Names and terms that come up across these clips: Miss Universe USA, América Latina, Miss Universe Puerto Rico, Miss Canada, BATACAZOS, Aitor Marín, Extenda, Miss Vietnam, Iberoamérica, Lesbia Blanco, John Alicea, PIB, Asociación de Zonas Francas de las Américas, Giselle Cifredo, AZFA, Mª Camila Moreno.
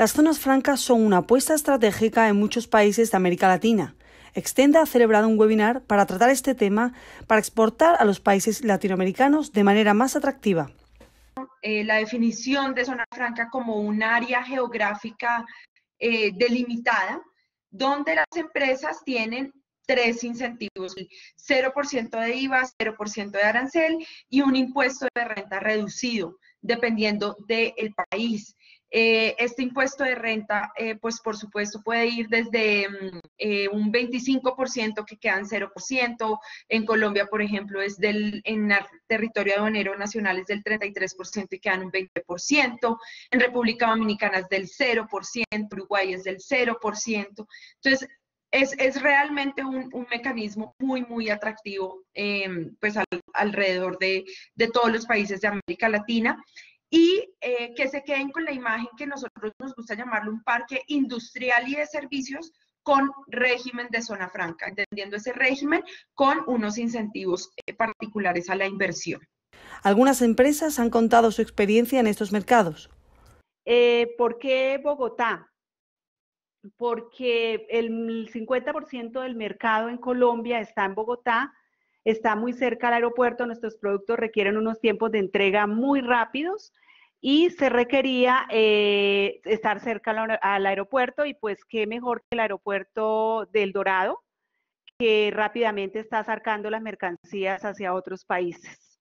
Las zonas francas son una apuesta estratégica en muchos países de América Latina. Extenda ha celebrado un webinar para tratar este tema, para exportar a los países latinoamericanos de manera más atractiva. La definición de zona franca como un área geográfica delimitada, donde las empresas tienen tres incentivos: 0% de IVA, 0% de arancel y un impuesto de renta reducido, dependiendo del país. Este impuesto de renta, pues por supuesto puede ir desde un 25% que quedan 0%, en Colombia por ejemplo es en el territorio aduanero nacional es del 33% y quedan un 20%, en República Dominicana es del 0%, Uruguay es del 0%, entonces es realmente un mecanismo muy atractivo pues alrededor de todos los países de América Latina. Y que se queden con la imagen que nosotros nos gusta llamarlo un parque industrial y de servicios con régimen de zona franca, entendiendo ese régimen con unos incentivos particulares a la inversión. Algunas empresas han contado su experiencia en estos mercados. ¿Por qué Bogotá? Porque el 50% del mercado en Colombia está en Bogotá. Está muy cerca al aeropuerto, nuestros productos requieren unos tiempos de entrega muy rápidos y se requería estar cerca al aeropuerto, y pues qué mejor que el aeropuerto del Dorado, que rápidamente está sacando las mercancías hacia otros países.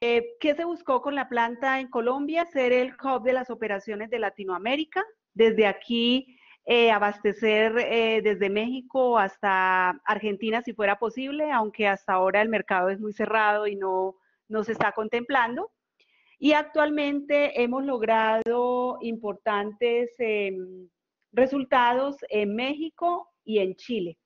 ¿Qué se buscó con la planta en Colombia? Ser el hub de las operaciones de Latinoamérica, desde aquí abastecer desde México hasta Argentina si fuera posible, aunque hasta ahora el mercado es muy cerrado y no se está contemplando. Y actualmente hemos logrado importantes resultados en México y en Chile.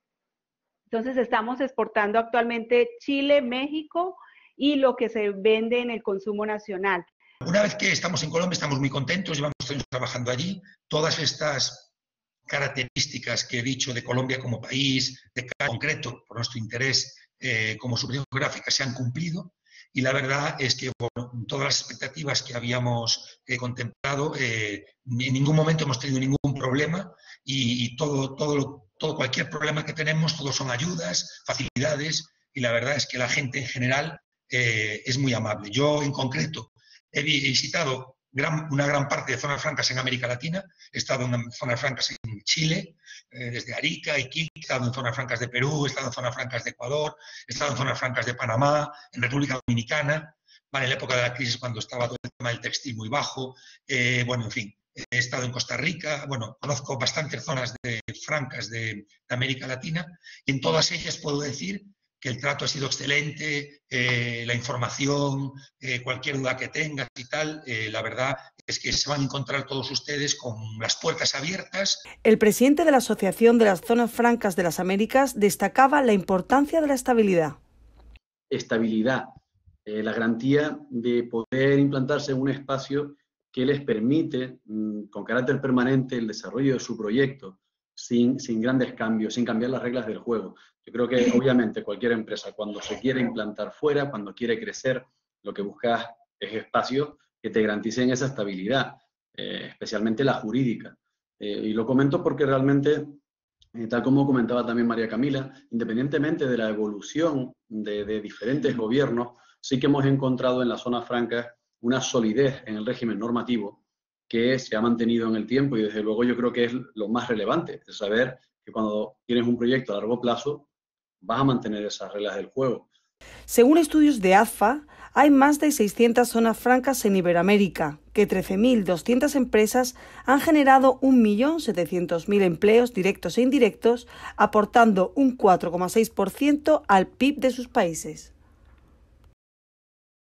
Entonces estamos exportando actualmente Chile, México y lo que se vende en el consumo nacional. Una vez que estamos en Colombia estamos muy contentos, llevamos años trabajando allí. Todas estas características que he dicho de Colombia como país, de cada concreto, por nuestro interés como subregión geográfica, se han cumplido, y la verdad es que bueno, todas las expectativas que habíamos contemplado, en ningún momento hemos tenido ningún problema, y cualquier problema que tenemos, todos son ayudas, facilidades, y la verdad es que la gente en general es muy amable. Yo en concreto he visitado una gran parte de zonas francas en América Latina, he estado en zonas francas en Chile, desde Arica, Iquique, he estado en zonas francas de Perú, he estado en zonas francas de Ecuador, he estado en zonas francas de Panamá, en República Dominicana, en la época de la crisis cuando estaba todo el tema del textil muy bajo, bueno, en fin, he estado en Costa Rica, bueno, conozco bastantes zonas francas de América Latina, y en todas ellas puedo decir que el trato ha sido excelente, la información, cualquier duda que tengas y tal, la verdad es que se van a encontrar todos ustedes con las puertas abiertas. El presidente de la Asociación de las Zonas Francas de las Américas destacaba la importancia de la estabilidad. Estabilidad, la garantía de poder implantarse en un espacio que les permite, con carácter permanente, el desarrollo de su proyecto, sin grandes cambios, sin cambiar las reglas del juego. Yo creo que obviamente cualquier empresa cuando se quiere implantar fuera, cuando quiere crecer, lo que buscas es espacios que te garanticen esa estabilidad, especialmente la jurídica. Y lo comento porque realmente, tal como comentaba también María Camila, independientemente de la evolución de diferentes gobiernos, sí que hemos encontrado en las zonas francas una solidez en el régimen normativo que se ha mantenido en el tiempo, y desde luego yo creo que es lo más relevante, es saber que cuando tienes un proyecto a largo plazo vas a mantener esas reglas del juego. Según estudios de AZFA, hay más de 600 zonas francas en Iberoamérica, que 13.200 empresas han generado 1.700.000 empleos directos e indirectos, aportando un 4,6% al PIB de sus países.